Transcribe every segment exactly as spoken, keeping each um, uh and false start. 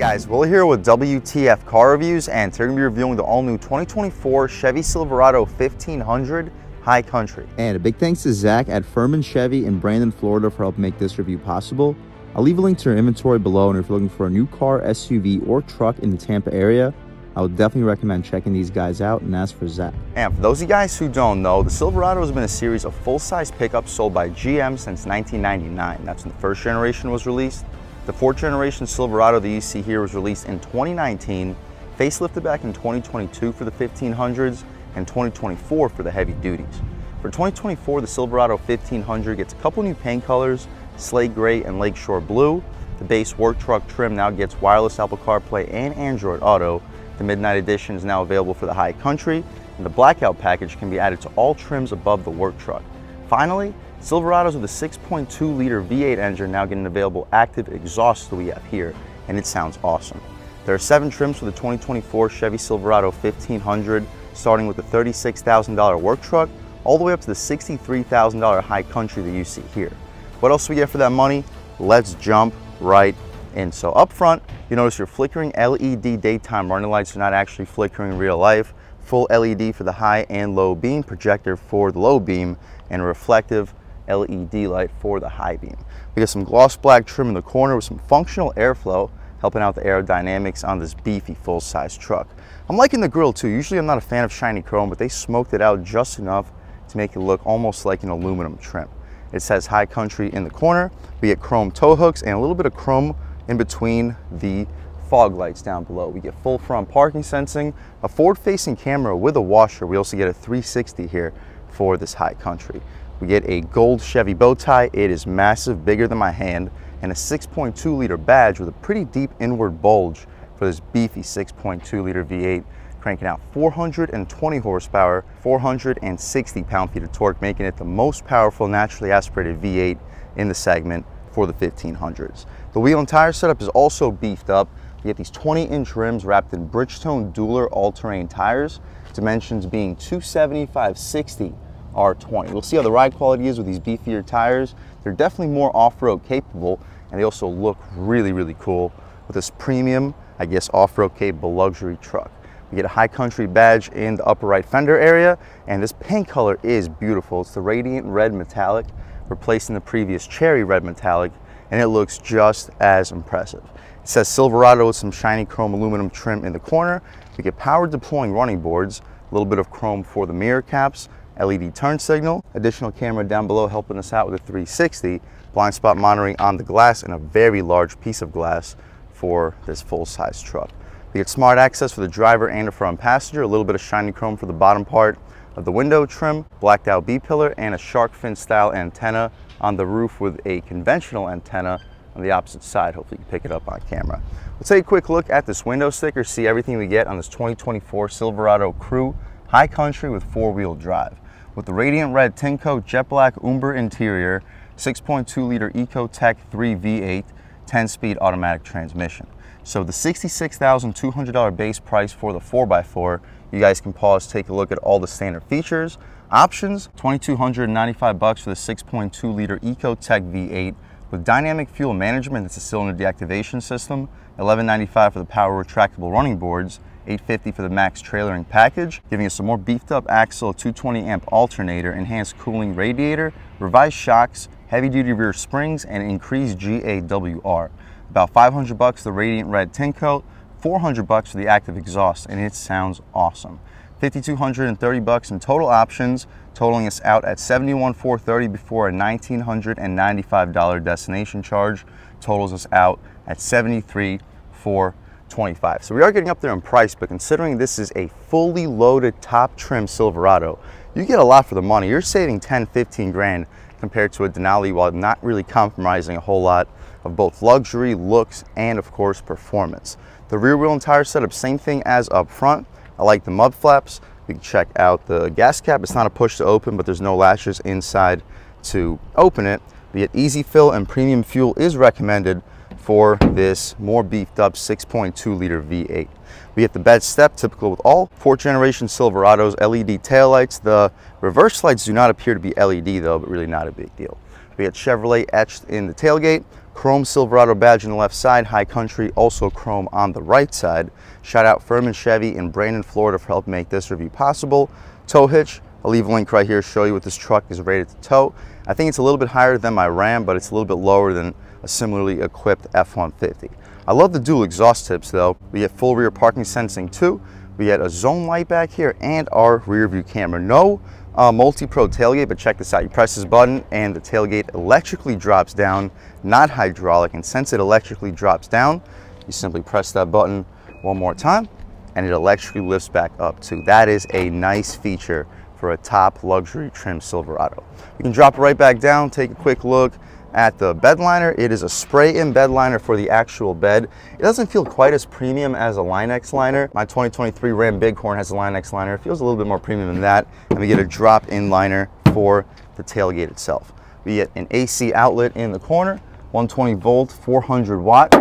guys, Willie here with W T F Car Reviews, and today we're going to be reviewing the all-new twenty twenty-four Chevy Silverado fifteen hundred High Country. And a big thanks to Zach at Ferman Chevy in Brandon, Florida for helping make this review possible. I'll leave a link to our inventory below, and if you're looking for a new car, S U V, or truck in the Tampa area, I would definitely recommend checking these guys out and ask for Zach. And for those of you guys who don't know, the Silverado has been a series of full-size pickups sold by G M since nineteen ninety-nine. That's when the first generation was released. The fourth generation Silverado that you see here was released in twenty nineteen, facelifted back in twenty twenty-two for the fifteen hundreds, and twenty twenty-four for the heavy duties. For twenty twenty-four, the Silverado fifteen hundred gets a couple new paint colors, slate gray and lakeshore blue. The base work truck trim now gets wireless Apple CarPlay and Android Auto. The Midnight Edition is now available for the High Country, and the Blackout package can be added to all trims above the work truck. Finally, Silverados with a six point two liter V eight engine now get an available active exhaust that we have here, and it sounds awesome. There are seven trims for the twenty twenty-four Chevy Silverado fifteen hundred, starting with the thirty-six thousand dollar work truck, all the way up to the sixty-three thousand dollar High Country that you see here. What else do we get for that money? Let's jump right in. So up front, you notice your flickering L E D daytime running lights are not actually flickering in real life. Full L E D for the high and low beam, projector for the low beam, and a reflective L E D light for the high beam. We got some gloss black trim in the corner with some functional airflow, helping out the aerodynamics on this beefy full-size truck. I'm liking the grill too. Usually I'm not a fan of shiny chrome, but they smoked it out just enough to make it look almost like an aluminum trim. It says High Country in the corner. We get chrome tow hooks and a little bit of chrome in between the fog lights down below. We get full front parking sensing, a forward-facing camera with a washer. We also get a three sixty here for this High Country. We get a gold Chevy bow tie. It is massive, bigger than my hand, and a six point two liter badge with a pretty deep inward bulge for this beefy six point two liter V eight, cranking out four hundred twenty horsepower, four hundred sixty pound-feet of torque, making it the most powerful naturally aspirated V eight in the segment for the fifteen hundreds. The wheel and tire setup is also beefed up. We get these twenty inch rims wrapped in Bridgestone Dueler all-terrain tires, dimensions being two seventy-five sixty R twenty. We'll see how the ride quality is with these beefier tires. They're definitely more off-road capable, and they also look really, really cool with this premium, I guess, off-road capable luxury truck. We get a High Country badge in the upper right fender area, and this paint color is beautiful. It's the radiant red metallic, replacing the previous cherry red metallic, and it looks just as impressive. It says Silverado with some shiny chrome aluminum trim in the corner. We get power deploying running boards, a little bit of chrome for the mirror caps, L E D turn signal, additional camera down below helping us out with a three sixty, blind spot monitoring on the glass, and a very large piece of glass for this full-size truck. We get smart access for the driver and a front passenger, a little bit of shiny chrome for the bottom part of the window trim, blacked out B-pillar, and a shark fin style antenna on the roof with a conventional antenna on the opposite side. Hopefully you can pick it up on camera. Let's take a quick look at this window sticker, see everything we get on this twenty twenty-four Silverado Crew High Country with four-wheel drive. With the radiant red tin coat, jet black umber interior, six point two liter Ecotec three V eight, ten speed automatic transmission. So the sixty-six thousand two hundred dollar base price for the four by four, you guys can pause, take a look at all the standard features. Options, two thousand two hundred ninety-five dollars for the six point two liter Ecotec V eight with dynamic fuel management, that's a cylinder deactivation system, eleven ninety-five for the power retractable running boards, eight fifty for the max trailering package, giving us a more beefed up axle, two twenty amp alternator, enhanced cooling radiator, revised shocks, heavy duty rear springs, and increased G A W R. About five hundred bucks the radiant red tin coat, four hundred bucks for the active exhaust, and it sounds awesome. five thousand two hundred thirty bucks in total options, totaling us out at seventy-one thousand four hundred thirty dollars before a one thousand nine hundred ninety-five dollar destination charge, totals us out at seventy-three thousand four hundred twenty-five dollars. So we are getting up there in price, but considering this is a fully loaded top trim Silverado, you get a lot for the money. You're saving ten, fifteen grand compared to a Denali while not really compromising a whole lot of both luxury, looks, and of course performance. The rear wheel and tire setup, same thing as up front. I like the mud flaps. We can check out the gas cap. It's not a push to open, but there's no latches inside to open it. We get easy fill, and premium fuel is recommended for this more beefed up six point two liter V eight. We get the bed step, typical with all fourth generation Silverados, L E D taillights. The reverse lights do not appear to be L E D though, but really not a big deal. We get Chevrolet etched in the tailgate, Chrome Silverado badge on the left side, High Country, also chrome on the right side. Shout out Furman Chevy in Brandon, Florida for helping make this review possible. Tow hitch, I'll leave a link right here to show you what this truck is rated to tow. I think it's a little bit higher than my RAM, but it's a little bit lower than a similarly equipped F one fifty. I love the dual exhaust tips though. We get full rear parking sensing too. We get a zone light back here and our rear view camera. No uh, multi-pro tailgate, but check this out. You press this button and the tailgate electrically drops down, not hydraulic. And since it electrically drops down, you simply press that button one more time and it electrically lifts back up too. That is a nice feature for a top luxury trim Silverado. You can drop it right back down, take a quick look at the bed liner. It is a spray-in bed liner for the actual bed. It doesn't feel quite as premium as a Line-X liner. My twenty twenty-three Ram Bighorn has a Line-X liner. It feels a little bit more premium than that. And we get a drop-in liner for the tailgate itself. We get an A C outlet in the corner, one twenty volt, four hundred watt,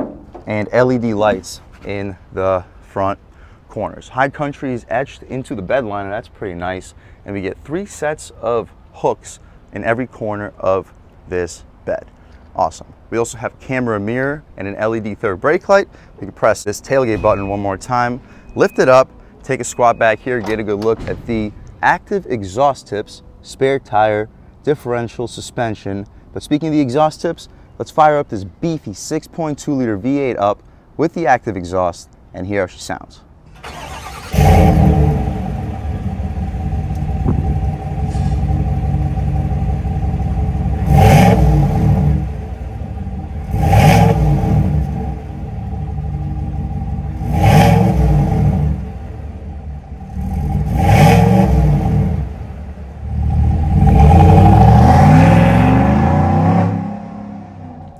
and L E D lights in the front corners. High Country is etched into the bed liner. That's pretty nice. And we get three sets of hooks in every corner of this bed. Awesome. We also have camera mirror and an L E D third brake light. You can press this tailgate button one more time, lift it up, take a squat back here, get a good look at the active exhaust tips, spare tire, differential, suspension. But speaking of the exhaust tips, let's fire up this beefy six point two liter V eight up with the active exhaust and hear how she sounds.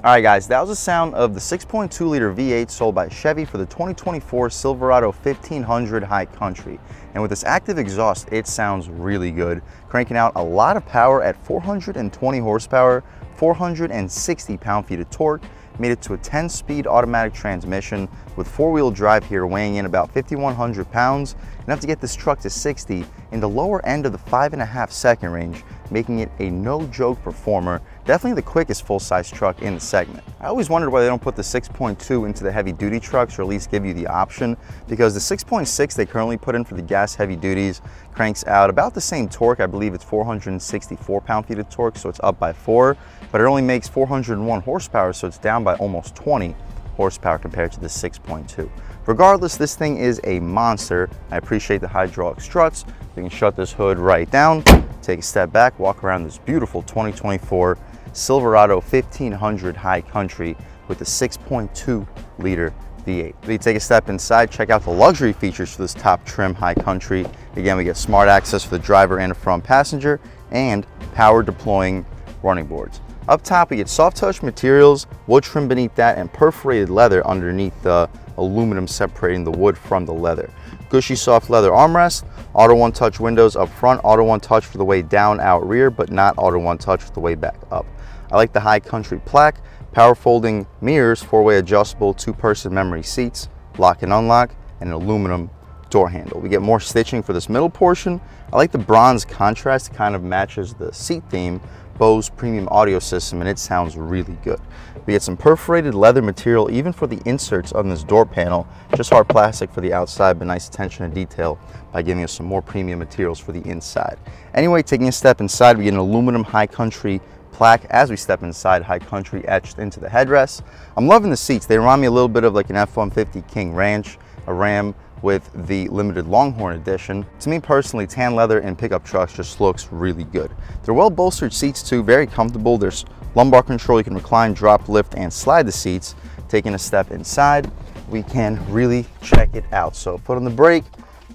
All right guys, that was the sound of the six point two liter V eight sold by Chevy for the twenty twenty-four Silverado fifteen hundred High Country. And with this active exhaust, it sounds really good, cranking out a lot of power at four hundred twenty horsepower, four hundred sixty pound-feet of torque, made it to a ten speed automatic transmission with four-wheel drive here, weighing in about fifty-one hundred pounds, enough to get this truck to sixty in the lower end of the five and a half second range, making it a no-joke performer, definitely the quickest full-size truck in the segment. I always wondered why they don't put the six point two into the heavy-duty trucks, or at least give you the option, because the six point six they currently put in for the gas heavy duties cranks out about the same torque. I believe it's four hundred sixty-four pound-feet of torque, so it's up by four, but it only makes four hundred one horsepower, so it's down by almost twenty horsepower compared to the six point two. Regardless, this thing is a monster. I appreciate the hydraulic struts. You can shut this hood right down, take a step back, walk around this beautiful twenty twenty-four Silverado fifteen hundred High Country with the six point two liter V eight. We take a step inside, check out the luxury features for this top trim High Country. Again, we get smart access for the driver and a front passenger, and power deploying running boards. Up top, we get soft touch materials, wood trim beneath that, and perforated leather underneath the aluminum separating the wood from the leather. Gushy soft leather armrest, auto one touch windows up front, auto one touch for the way down out rear, but not auto one touch for the way back up. I like the High Country plaque, power folding mirrors, four way adjustable, two person memory seats, lock and unlock, and an aluminum door handle. We get more stitching for this middle portion. I like the bronze contrast, it kind of matches the seat theme, Bose premium audio system, and it sounds really good. We get some perforated leather material even for the inserts on this door panel, just hard plastic for the outside, but nice attention to detail by giving us some more premium materials for the inside. Anyway, taking a step inside, we get an aluminum High Country plaque as we step inside, High Country etched into the headrest. I'm loving the seats. They remind me a little bit of like an F one fifty King Ranch, a Ram with the limited Longhorn edition. To me personally, tan leather in pickup trucks just looks really good. They're well bolstered seats too, very comfortable. There's lumbar control, you can recline, drop, lift, and slide the seats. Taking a step inside, we can really check it out. So foot on the brake,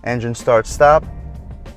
engine start, stop,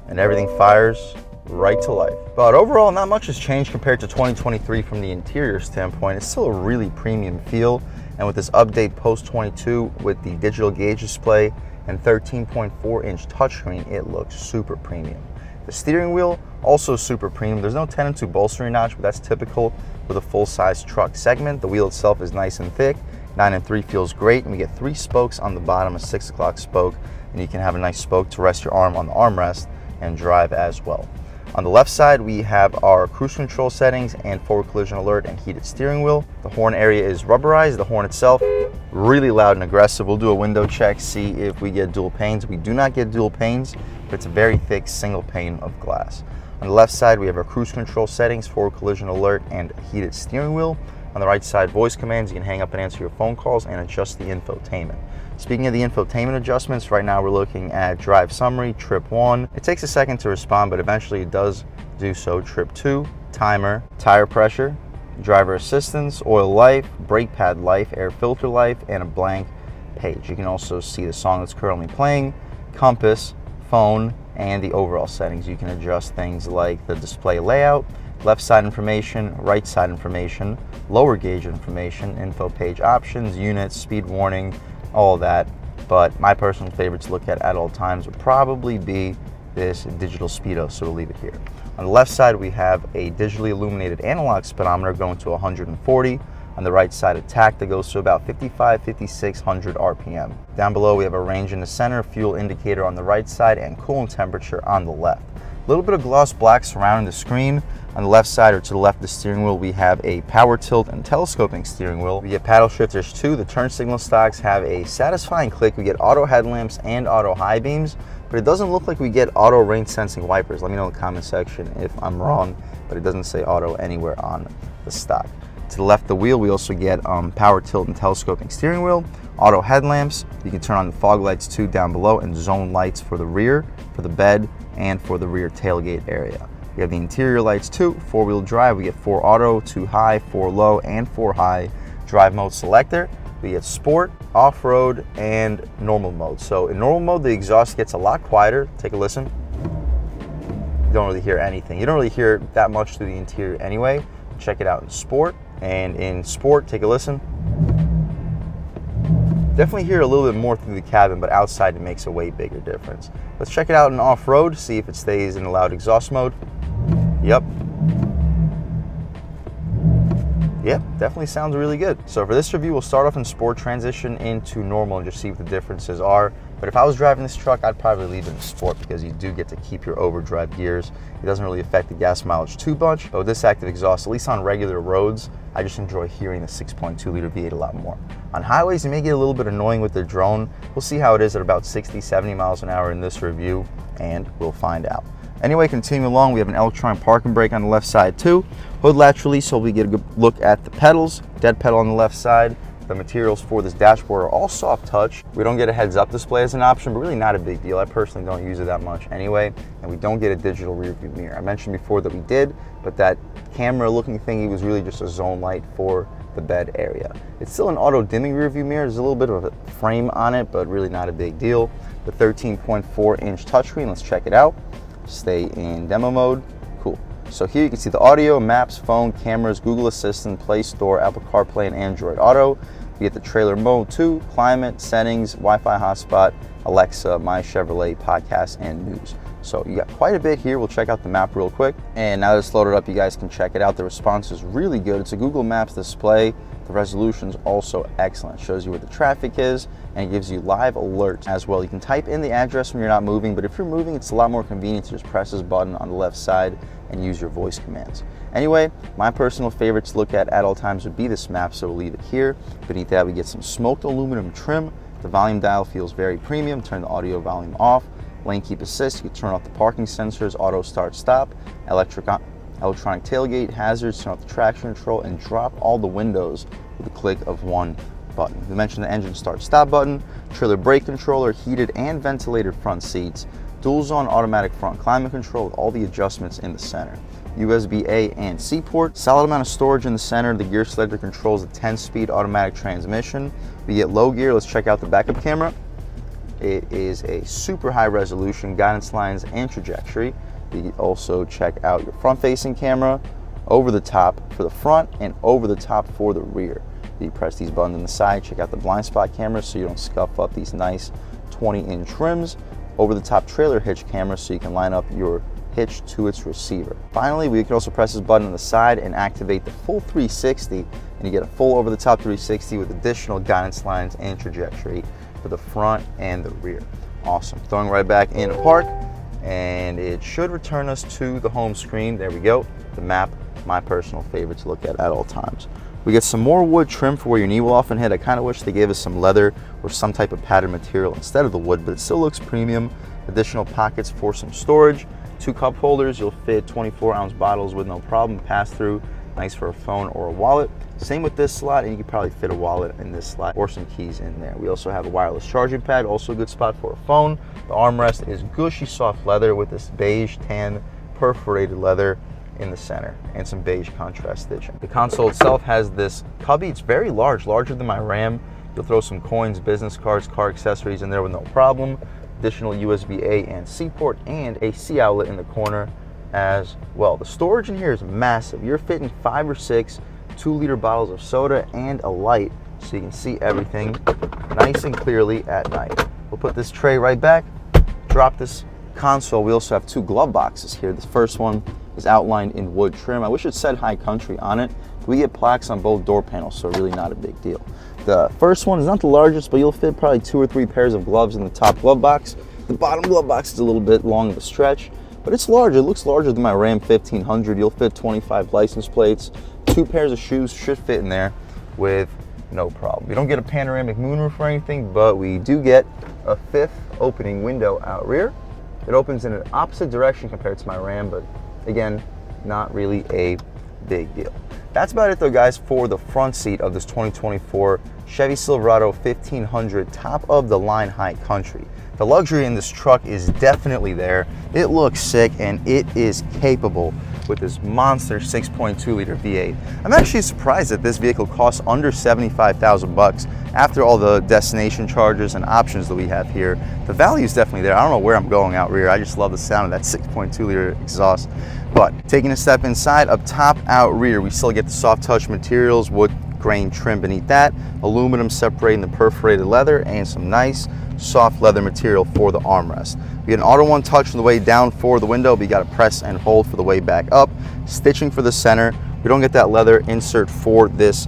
and everything fires right to life. But overall, not much has changed compared to twenty twenty-three from the interior standpoint. It's still a really premium feel. And with this update post twenty-two with the digital gauge display, and thirteen point four inch touchscreen, it looks super premium. The steering wheel, also super premium. There's no ten and two bolstering notch, but that's typical with a full-size truck segment. The wheel itself is nice and thick. nine and three feels great, and we get three spokes on the bottom, a six o'clock spoke, and you can have a nice spoke to rest your arm on the armrest and drive as well. On the left side, we have our cruise control settings and forward collision alert and heated steering wheel. The horn area is rubberized. The horn itself, really loud and aggressive. We'll do a window check, see if we get dual panes. We do not get dual panes, but it's a very thick single pane of glass. On the left side, we have our cruise control settings, forward collision alert, and heated steering wheel. On the right side, voice commands. You can hang up and answer your phone calls and adjust the infotainment. Speaking of the infotainment adjustments, right now we're looking at drive summary, trip one. It takes a second to respond, but eventually it does do so. Trip two, timer, tire pressure, driver assistance, oil life, brake pad life, air filter life, and a blank page. You can also see the song that's currently playing, compass, phone, and the overall settings. You can adjust things like the display layout, left side information, right side information, lower gauge information, info page options, units, speed warning, all of that. But my personal favorite to look at at all times would probably be this digital speedo, so we'll leave it here. On the left side, we have a digitally illuminated analog speedometer going to one hundred forty. On the right side, a tack that goes to about fifty-five, fifty-six hundred R P M. Down below, we have a range in the center, fuel indicator on the right side, and coolant temperature on the left. A little bit of gloss black surrounding the screen. On the left side, or to the left of the steering wheel, we have a power tilt and telescoping steering wheel. We get paddle shifters too. The turn signal stocks have a satisfying click. We get auto headlamps and auto high beams, but it doesn't look like we get auto rain sensing wipers. Let me know in the comment section if I'm wrong, but it doesn't say auto anywhere on the stock. To the left of the wheel, we also get um, power tilt and telescoping steering wheel, auto headlamps. You can turn on the fog lights too down below, and zone lights for the rear, for the bed, and for the rear tailgate area. We have the interior lights too, four-wheel drive. We get four auto, two high, four low, and four high. Drive mode selector. We get sport, off-road, and normal mode. So in normal mode, the exhaust gets a lot quieter. Take a listen. You don't really hear anything. You don't really hear that much through the interior anyway. Check it out in sport. And in sport, take a listen. Definitely hear a little bit more through the cabin, but outside it makes a way bigger difference. Let's check it out in off-road, see if it stays in the loud exhaust mode. Yep. Yep, definitely sounds really good. So for this review, we'll start off in sport, transition into normal, and just see what the differences are. But if I was driving this truck, I'd probably leave it in sport because you do get to keep your overdrive gears. It doesn't really affect the gas mileage too much. But with this active exhaust, at least on regular roads, I just enjoy hearing the six point two liter V eight a lot more. On highways, you may get a little bit annoying with the drone. We'll see how it is at about sixty, seventy miles an hour in this review, and we'll find out. Anyway, continuing along, we have an electronic parking brake on the left side too. Hood latch release, so we get a good look at the pedals. Dead pedal on the left side. The materials for this dashboard are all soft touch. We don't get a heads-up display as an option, but really not a big deal. I personally don't use it that much anyway, and we don't get a digital rear view mirror. I mentioned before that we did, but that camera-looking thingy was really just a zone light for the bed area. It's still an auto-dimming rear view mirror. There's a little bit of a frame on it, but really not a big deal. The thirteen point four inch touchscreen, let's check it out. Stay in demo mode. Cool. So here you can see the audio, maps, phone, cameras, Google Assistant, Play Store, Apple CarPlay, and Android Auto. We get the trailer mode too, climate, settings, Wi-Fi hotspot, Alexa, My Chevrolet, podcast, and news. So you got quite a bit here. We'll check out the map real quick. And now that it's loaded up, you guys can check it out. The response is really good. It's a Google Maps display. The resolution is also excellent. It shows you where the traffic is, and it gives you live alerts as well. You can type in the address when you're not moving, but if you're moving, it's a lot more convenient to just press this button on the left side and use your voice commands. Anyway, my personal favorite to look at at all times would be this map, so we'll leave it here. Beneath that, we get some smoked aluminum trim. The volume dial feels very premium. Turn the audio volume off. Lane keep assist. You can turn off the parking sensors, auto start stop, electric electronic tailgate, hazards, turn off the traction control, and drop all the windows with a click of one button. We mentioned the engine start stop button, trailer brake controller, heated and ventilated front seats, dual zone automatic front climate control with all the adjustments in the center, U S B A and C port, solid amount of storage in the center. The gear selector controls the ten speed automatic transmission. We get low gear. Let's check out the backup camera. It is a super high resolution, guidance lines and trajectory. You can also check out your front facing camera, over the top for the front and over the top for the rear. You press these buttons on the side, check out the blind spot camera so you don't scuff up these nice twenty inch rims, over the top trailer hitch camera so you can line up your hitch to its receiver. Finally, we can also press this button on the side and activate the full three sixty, and you get a full over the top three sixty with additional guidance lines and trajectory for the front and the rear. Awesome. Throwing right back in the park. and it should return us to the home screen. There we go, the map, my personal favorite to look at at all times. We get some more wood trim for where your knee will often hit. I kind of wish they gave us some leather or some type of patterned material instead of the wood, but it still looks premium. Additional pockets for some storage. Two cup holders, you'll fit twenty-four ounce bottles with no problem, pass through. Nice for a phone or a wallet. Same with this slot, and you could probably fit a wallet in this slot or some keys in there. We also have a wireless charging pad, also a good spot for a phone. The armrest is gushy soft leather with this beige tan perforated leather in the center and some beige contrast stitching. The console itself has this cubby. It's very large, larger than my RAM. You'll throw some coins, business cards, car accessories in there with no problem. Additional U S B A and C port and a C outlet in the corner as well. The storage in here is massive. You're fitting five or six two liter bottles of soda and a light so you can see everything nice and clearly at night. We'll put this tray right back, drop this console. We also have two glove boxes here. The first one is outlined in wood trim. I wish it said High Country on it. We get plaques on both door panels, so really not a big deal. The first one is not the largest, but you'll fit probably two or three pairs of gloves in the top glove box. The bottom glove box is a little bit long of a stretch, but it's large. It looks larger than my Ram fifteen hundred. You'll fit twenty-five license plates. Two pairs of shoes should fit in there with no problem. We don't get a panoramic moonroof or anything, but we do get a fifth opening window out rear. It opens in an opposite direction compared to my Ram, but again, not really a big deal. That's about it though, guys, for the front seat of this twenty twenty-four Chevy Silverado fifteen hundred, top of the line High Country. The luxury in this truck is definitely there. It looks sick and it is capable with this monster six point two liter V eight. I'm actually surprised that this vehicle costs under seventy-five thousand bucks after all the destination charges and options that we have here. The value is definitely there. I don't know where I'm going out rear. I just love the sound of that six point two liter exhaust. But taking a step inside, up top, out rear, we still get the soft touch materials, wood grain trim beneath that, aluminum separating the perforated leather, and some nice soft leather material for the armrest. We get an auto one touch on the way down for the window, but you got to press and hold for the way back up. Stitching for the center. We don't get that leather insert for this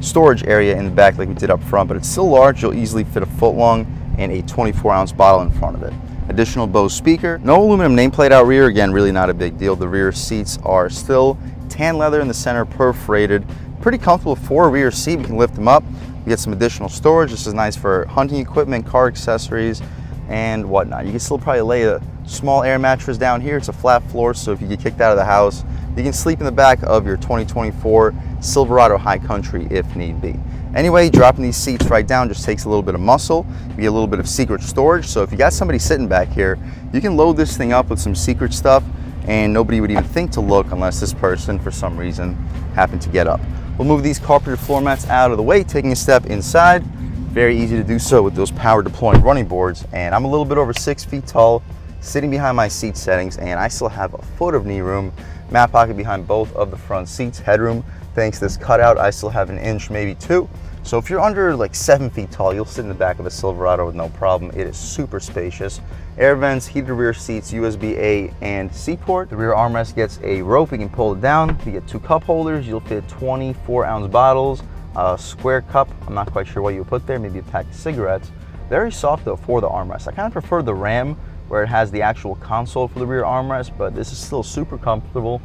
storage area in the back like we did up front, but it's still large. You'll easily fit a foot long and a twenty-four ounce bottle in front of it. Additional Bose speaker. No aluminum nameplate out rear. Again, really not a big deal. The rear seats are still tan leather in the center, perforated. Pretty comfortable for a rear seat. We can lift them up. We get some additional storage. This is nice for hunting equipment, car accessories, and whatnot. You can still probably lay a small air mattress down here. It's a flat floor, so if you get kicked out of the house, you can sleep in the back of your twenty twenty-four Silverado High Country if need be. Anyway, dropping these seats right down just takes a little bit of muscle. You get a little bit of secret storage, so if you got somebody sitting back here, you can load this thing up with some secret stuff, and nobody would even think to look unless this person, for some reason, happened to get up. We'll move these carpeted floor mats out of the way, taking a step inside. Very easy to do so with those power deploying running boards. And I'm a little bit over six feet tall, sitting behind my seat settings, and I still have a foot of knee room. Mat pocket behind both of the front seats, headroom. Thanks to this cutout, I still have an inch, maybe two. So if you're under like seven feet tall, you'll sit in the back of a Silverado with no problem. It is super spacious. Air vents, heated rear seats, U S B A and C port. The rear armrest gets a rope. You can pull it down. You get two cup holders. You'll fit twenty-four ounce bottles, a square cup. I'm not quite sure what you put there. Maybe a pack of cigarettes. Very soft though for the armrest. I kind of prefer the Ram where it has the actual console for the rear armrest, but this is still super comfortable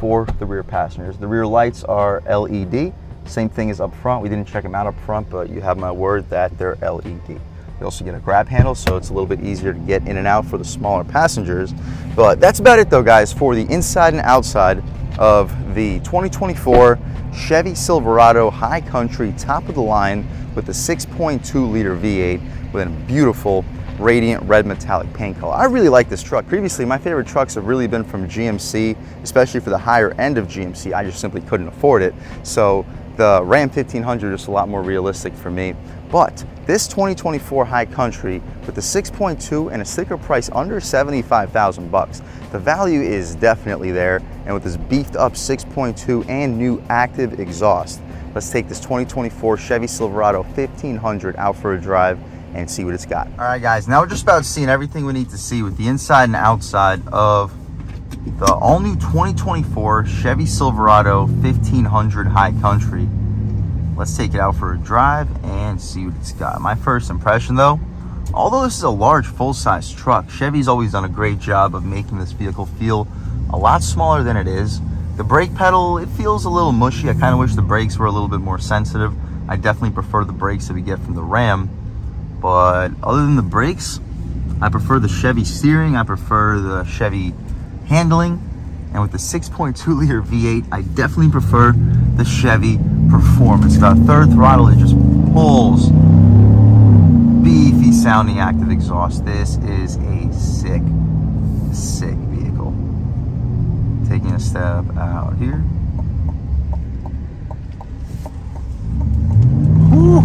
for the rear passengers. The rear lights are L E D. Same thing as up front. We didn't check them out up front, but you have my word that they're L E D. You also get a grab handle, so it's a little bit easier to get in and out for the smaller passengers. But that's about it though, guys, for the inside and outside of the twenty twenty-four Chevy Silverado High Country, top of the line with a six point two liter V eight with a beautiful radiant red metallic paint color. I really like this truck. Previously, my favorite trucks have really been from G M C, especially for the higher end of G M C. I just simply couldn't afford it. So the Ram fifteen hundred is a lot more realistic for me. But this twenty twenty-four High Country with the six point two and a sticker price under seventy-five thousand bucks, the value is definitely there. And with this beefed up six point two and new active exhaust, let's take this twenty twenty-four Chevy Silverado fifteen hundred out for a drive and see what it's got. All right, guys, now we're just about seeing everything we need to see with the inside and outside of the all-new twenty twenty-four Chevy Silverado fifteen hundred High Country. Let's take it out for a drive and see what it's got. My first impression, though, Although this is a large full-size truck, Chevy's always done a great job of making this vehicle feel a lot smaller than it is. The brake pedal, it feels a little mushy. I kind of wish the brakes were a little bit more sensitive. I definitely prefer the brakes that we get from the Ram. But other than the brakes, I prefer the Chevy steering. I prefer the Chevy handling. And with the six point two liter V eight, I definitely prefer the Chevy Performance. That third throttle, it just pulls. Beefy sounding active exhaust. This is a sick, sick vehicle. Taking a step out here. Ooh.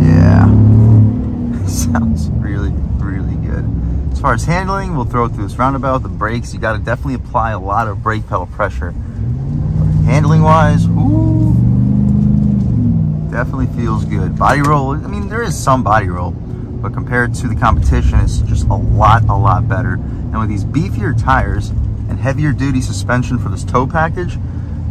Yeah. It sounds really, really good. As far as handling, we'll throw it through this roundabout. The brakes, you gotta definitely apply a lot of brake pedal pressure. Handling wise, ooh, definitely feels good. Body roll, I mean, there is some body roll, but compared to the competition, it's just a lot, a lot better. And with these beefier tires and heavier duty suspension for this tow package,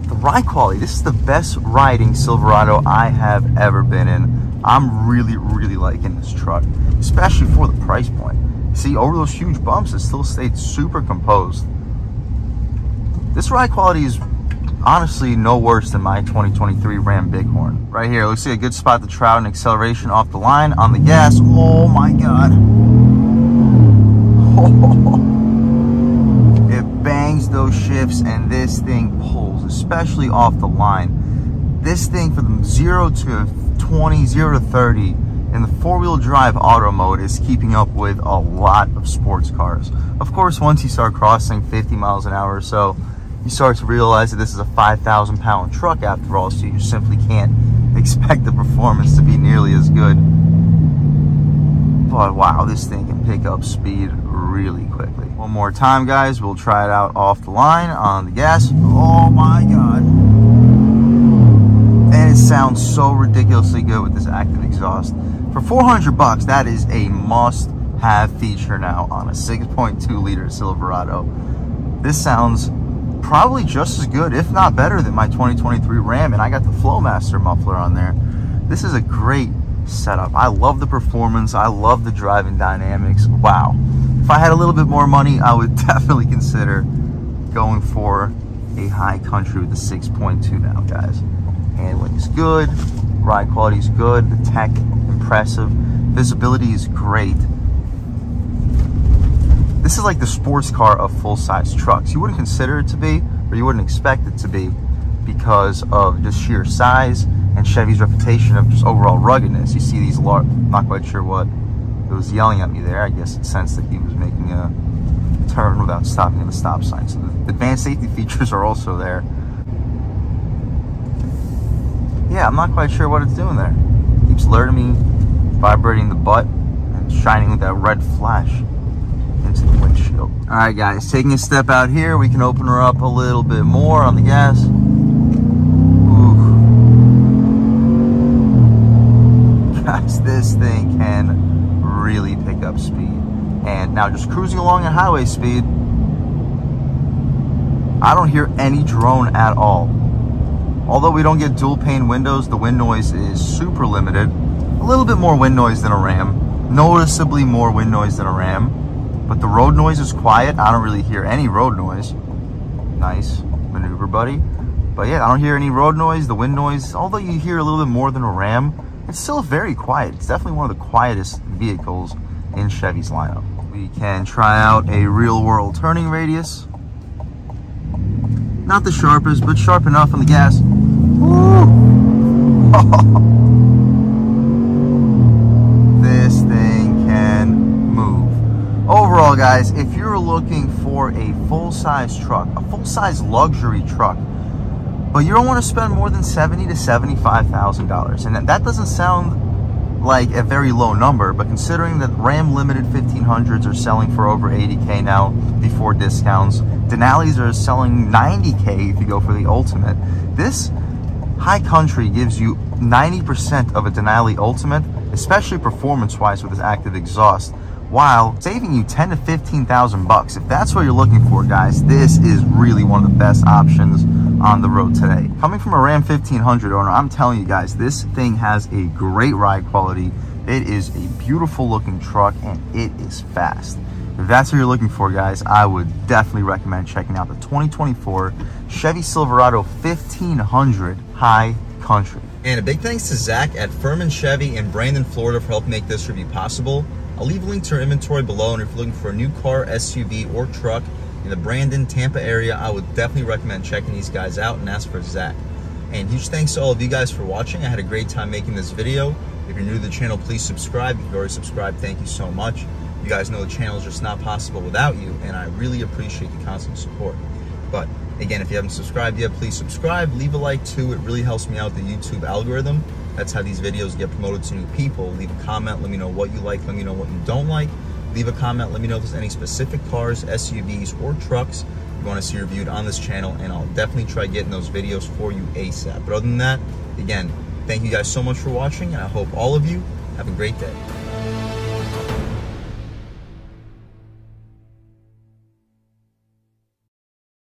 the ride quality, this is the best riding Silverado I have ever been in. I'm really, really liking this truck, especially for the price point. See, over those huge bumps, it still stayed super composed. This ride quality is honestly no worse than my twenty twenty-three Ram Bighorn. Right here, looks like a good spot to try out an acceleration off the line on the gas. Oh my God. Oh. It bangs those shifts and this thing pulls, especially off the line. This thing for the zero to twenty, zero to thirty in the four-wheel drive auto mode is keeping up with a lot of sports cars. Of course, once you start crossing fifty miles an hour or so, you start to realize that this is a five thousand pound truck after all, so you simply can't expect the performance to be nearly as good. But wow, this thing can pick up speed really quickly. One more time, guys. We'll try it out off the line on the gas. Oh my God. And it sounds so ridiculously good with this active exhaust. For four hundred bucks, that is a must-have feature now on a six point two liter Silverado. This sounds probably just as good, if not better, than my twenty twenty-three Ram, and I got the Flowmaster muffler on there. This is a great setup. I love the performance. I love the driving dynamics. Wow. If I had a little bit more money, I would definitely consider going for a High Country with the six point two now, guys. Handling is good. Ride quality is good. The tech, impressive. Visibility is great. This is like the sports car of full-size trucks. You wouldn't consider it to be, or you wouldn't expect it to be, because of just sheer size and Chevy's reputation of just overall ruggedness. You see these large, not quite sure what it was yelling at me there. I guess it sensed that he was making a turn without stopping at the stop sign. So the advanced safety features are also there. Yeah, I'm not quite sure what it's doing there. It keeps alerting me, vibrating the butt, and shining with that red flash into the windshield. All right, guys, taking a step out here, we can open her up a little bit more on the gas. Ooh. Guys, this thing can really pick up speed. And now just cruising along at highway speed, I don't hear any drone at all. Although we don't get dual pane windows, the wind noise is super limited. A little bit more wind noise than a Ram. Noticeably more wind noise than a Ram. But the road noise is quiet. I don't really hear any road noise. Nice maneuver, buddy. But yeah, I don't hear any road noise. The wind noise, although you hear a little bit more than a Ram, it's still very quiet. It's definitely one of the quietest vehicles in Chevy's lineup. We can try out a real-world turning radius. Not the sharpest, but sharp enough on the gas. Woo! This thing can move. Overall, guys, if you're looking for a full-size truck, a full-size luxury truck, but you don't want to spend more than seventy thousand to seventy-five thousand dollars, and that doesn't sound like a very low number, but considering that Ram Limited fifteen hundreds are selling for over eighty K now before discounts, Denalis are selling ninety K if you go for the Ultimate. This High Country gives you ninety percent of a Denali Ultimate, especially performance-wise with its active exhaust, while saving you ten to fifteen thousand bucks. If that's what you're looking for, guys, this is really one of the best options on the road today. Coming from a Ram fifteen hundred owner, I'm telling you guys, this thing has a great ride quality. It is a beautiful looking truck and it is fast. If that's what you're looking for, guys, I would definitely recommend checking out the twenty twenty-four Chevy Silverado fifteen hundred High Country. And a big thanks to Zach at Ferman Chevy in Brandon, Florida for helping make this review possible. I'll leave a link to our inventory below, and if you're looking for a new car, S U V, or truck in the Brandon, Tampa area, I would definitely recommend checking these guys out and ask for Zach. And huge thanks to all of you guys for watching. I had a great time making this video. If you're new to the channel, please subscribe. If you've already subscribed, thank you so much. You guys know the channel is just not possible without you, and I really appreciate the constant support. But again, if you haven't subscribed yet, please subscribe. Leave a like too. It really helps me out with the YouTube algorithm. That's how these videos get promoted to new people. Leave a comment. Let me know what you like. Let me know what you don't like. Leave a comment. Let me know if there's any specific cars, S U Vs, or trucks you want to see reviewed on this channel, and I'll definitely try getting those videos for you ASAP. But other than that, again, thank you guys so much for watching, and I hope all of you have a great day.